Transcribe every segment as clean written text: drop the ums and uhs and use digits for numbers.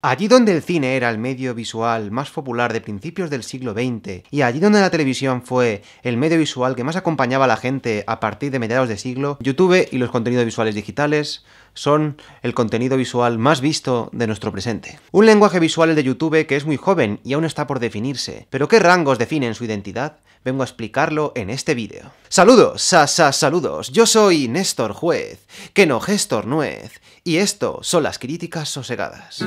Allí donde el cine era el medio visual más popular de principios del siglo XX, y allí donde la televisión fue el medio visual que más acompañaba a la gente a partir de mediados de siglo, YouTube y los contenidos visuales digitales son el contenido visual más visto de nuestro presente. Un lenguaje visual, el de YouTube, que es muy joven y aún está por definirse. ¿Pero qué rangos definen su identidad? Vengo a explicarlo en este vídeo. ¡Saludos! ¡Saludos! Yo soy Néstor Juez, que no Gestor Nuez, y esto son las críticas sosegadas.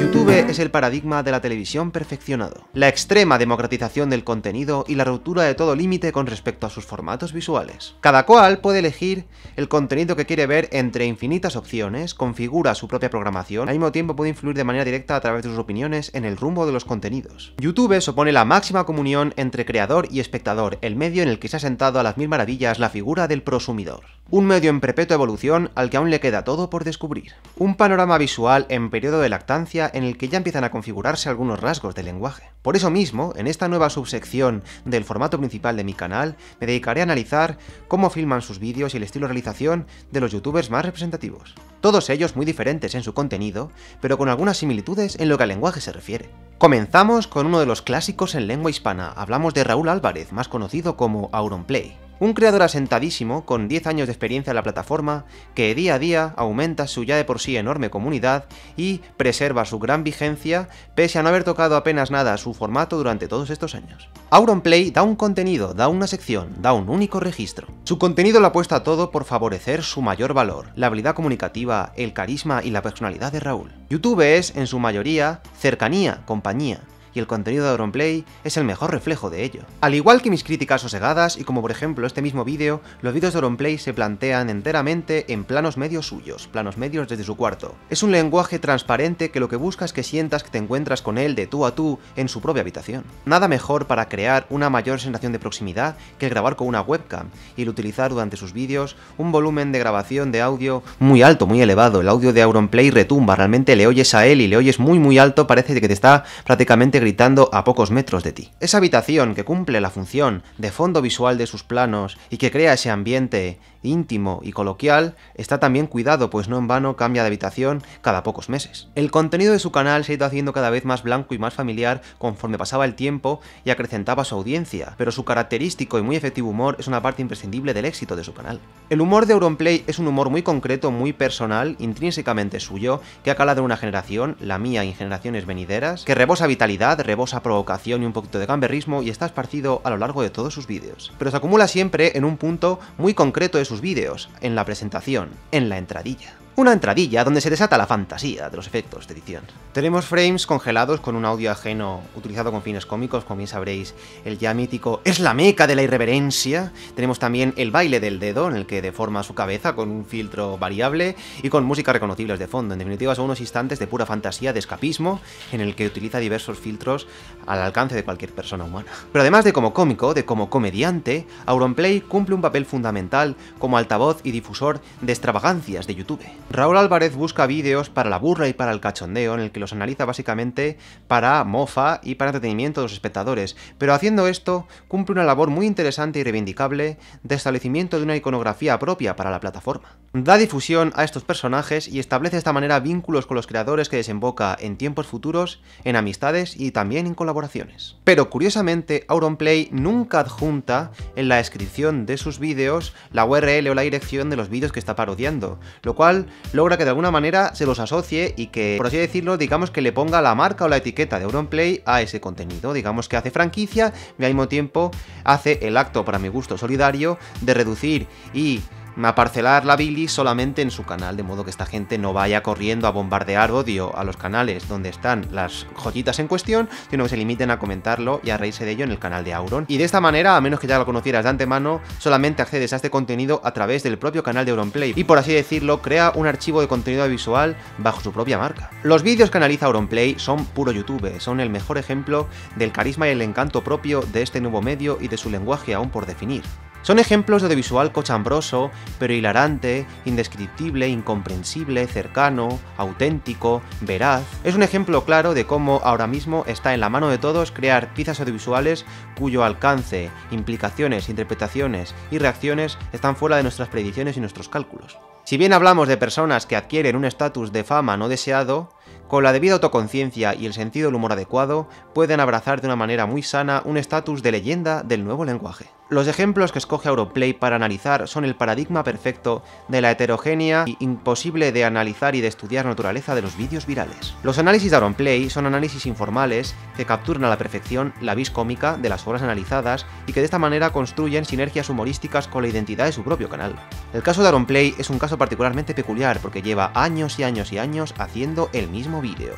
YouTube es el paradigma de la televisión perfeccionado. La extrema democratización del contenido y la ruptura de todo límite con respecto a sus formatos visuales. Cada cual puede elegir el contenido que quiere ver entre infinitas opciones, configura su propia programación, al mismo tiempo puede influir de manera directa a través de sus opiniones en el rumbo de los contenidos. YouTube supone la máxima comunión entre creador y espectador, el medio en el que se ha sentado a las mil maravillas la figura del prosumidor. Un medio en perpetua evolución al que aún le queda todo por descubrir. Un panorama visual en periodo de lactancia en el que ya empiezan a configurarse algunos rasgos del lenguaje. Por eso mismo, en esta nueva subsección del formato principal de mi canal, me dedicaré a analizar cómo filman sus vídeos y el estilo de realización de los youtubers más representativos. Todos ellos muy diferentes en su contenido, pero con algunas similitudes en lo que al lenguaje se refiere. Comenzamos con uno de los clásicos en lengua hispana, hablamos de Raúl Álvarez, más conocido como AuronPlay. Un creador asentadísimo, con 10 años de experiencia en la plataforma, que día a día aumenta su ya de por sí enorme comunidad y preserva su gran vigencia, pese a no haber tocado apenas nada a su formato durante todos estos años. AuronPlay da un contenido, da una sección, da un único registro. Su contenido lo apuesta todo por favorecer su mayor valor, la habilidad comunicativa, el carisma y la personalidad de Raúl. YouTube es, en su mayoría, cercanía, compañía. Y el contenido de AuronPlay es el mejor reflejo de ello. Al igual que mis críticas sosegadas, y como por ejemplo este mismo vídeo, los vídeos de AuronPlay se plantean enteramente en planos medios suyos, planos medios desde su cuarto. Es un lenguaje transparente que lo que busca es que sientas que te encuentras con él de tú a tú en su propia habitación. Nada mejor para crear una mayor sensación de proximidad que el grabar con una webcam y el utilizar durante sus vídeos un volumen de grabación de audio muy alto, muy elevado. El audio de AuronPlay retumba, realmente le oyes a él y le oyes muy muy alto, parece que te está prácticamente gritando a pocos metros de ti. Esa habitación que cumple la función de fondo visual de sus planos y que crea ese ambiente íntimo y coloquial está también cuidado, pues no en vano cambia de habitación cada pocos meses. El contenido de su canal se ha ido haciendo cada vez más blanco y más familiar conforme pasaba el tiempo y acrecentaba su audiencia, pero su característico y muy efectivo humor es una parte imprescindible del éxito de su canal. El humor de AuronPlay es un humor muy concreto, muy personal, intrínsecamente suyo, que ha calado en una generación, la mía y en generaciones venideras, que rebosa vitalidad, rebosa provocación y un poquito de gamberrismo y está esparcido a lo largo de todos sus vídeos. Pero se acumula siempre en un punto muy concreto de sus vídeos, en la presentación, en la entradilla. Una entradilla donde se desata la fantasía de los efectos de edición. Tenemos frames congelados con un audio ajeno utilizado con fines cómicos, como bien sabréis, el ya mítico "Es la meca de la irreverencia". Tenemos también el baile del dedo, en el que deforma su cabeza con un filtro variable y con música reconocibles de fondo. En definitiva, son unos instantes de pura fantasía, de escapismo, en el que utiliza diversos filtros al alcance de cualquier persona humana. Pero además de como cómico, de como comediante, AuronPlay cumple un papel fundamental como altavoz y difusor de extravagancias de YouTube. Raúl Álvarez busca vídeos para la burla y para el cachondeo, en el que los analiza básicamente para mofa y para entretenimiento de los espectadores, pero haciendo esto cumple una labor muy interesante y reivindicable de establecimiento de una iconografía propia para la plataforma. Da difusión a estos personajes y establece de esta manera vínculos con los creadores que desemboca en tiempos futuros, en amistades y también en colaboraciones. Pero curiosamente, AuronPlay nunca adjunta en la descripción de sus vídeos la URL o la dirección de los vídeos que está parodiando, lo cual logra que de alguna manera se los asocie y que, por así decirlo, digamos que le ponga la marca o la etiqueta de AuronPlay a ese contenido. Digamos que hace franquicia y al mismo tiempo hace el acto, para mi gusto, solidario de reducir y a parcelar la bilis solamente en su canal, de modo que esta gente no vaya corriendo a bombardear odio a los canales donde están las joyitas en cuestión, sino que se limiten a comentarlo y a reírse de ello en el canal de Auron. Y de esta manera, a menos que ya lo conocieras de antemano, solamente accedes a este contenido a través del propio canal de AuronPlay y, por así decirlo, crea un archivo de contenido visual bajo su propia marca. Los vídeos que analiza AuronPlay son puro YouTube, son el mejor ejemplo del carisma y el encanto propio de este nuevo medio y de su lenguaje aún por definir. Son ejemplos de audiovisual cochambroso, pero hilarante, indescriptible, incomprensible, cercano, auténtico, veraz. Es un ejemplo claro de cómo ahora mismo está en la mano de todos crear piezas audiovisuales cuyo alcance, implicaciones, interpretaciones y reacciones están fuera de nuestras predicciones y nuestros cálculos. Si bien hablamos de personas que adquieren un estatus de fama no deseado, con la debida autoconciencia y el sentido del humor adecuado, pueden abrazar de una manera muy sana un estatus de leyenda del nuevo lenguaje. Los ejemplos que escoge AuronPlay para analizar son el paradigma perfecto de la heterogénea y imposible de analizar y de estudiar naturaleza de los vídeos virales. Los análisis de AuronPlay son análisis informales que capturan a la perfección la vis cómica de las obras analizadas y que de esta manera construyen sinergias humorísticas con la identidad de su propio canal. El caso de AuronPlay es un caso particularmente peculiar porque lleva años y años y años haciendo el mismo vídeo.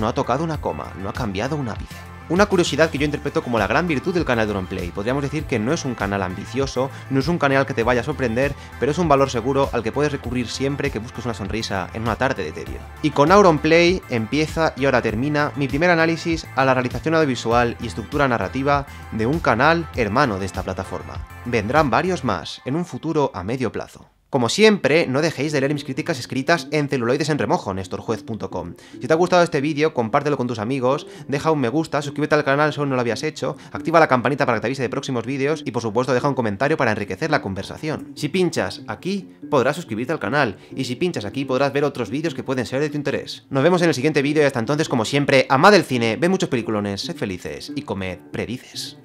No ha tocado una coma, no ha cambiado un ápice. Una curiosidad que yo interpreto como la gran virtud del canal de AuronPlay. Podríamos decir que no es un canal ambicioso, no es un canal que te vaya a sorprender, pero es un valor seguro al que puedes recurrir siempre que busques una sonrisa en una tarde de tedio. Y con AuronPlay empieza y ahora termina mi primer análisis a la realización audiovisual y estructura narrativa de un canal hermano de esta plataforma. Vendrán varios más en un futuro a medio plazo. Como siempre, no dejéis de leer mis críticas escritas en Celuloides en remojo, NéstorJuez.com. Si te ha gustado este vídeo, compártelo con tus amigos, deja un me gusta, suscríbete al canal si aún no lo habías hecho, activa la campanita para que te avise de próximos vídeos y por supuesto deja un comentario para enriquecer la conversación. Si pinchas aquí, podrás suscribirte al canal y si pinchas aquí podrás ver otros vídeos que pueden ser de tu interés. Nos vemos en el siguiente vídeo y hasta entonces, como siempre, amad el cine, ved muchos peliculones, sed felices y comed perdices.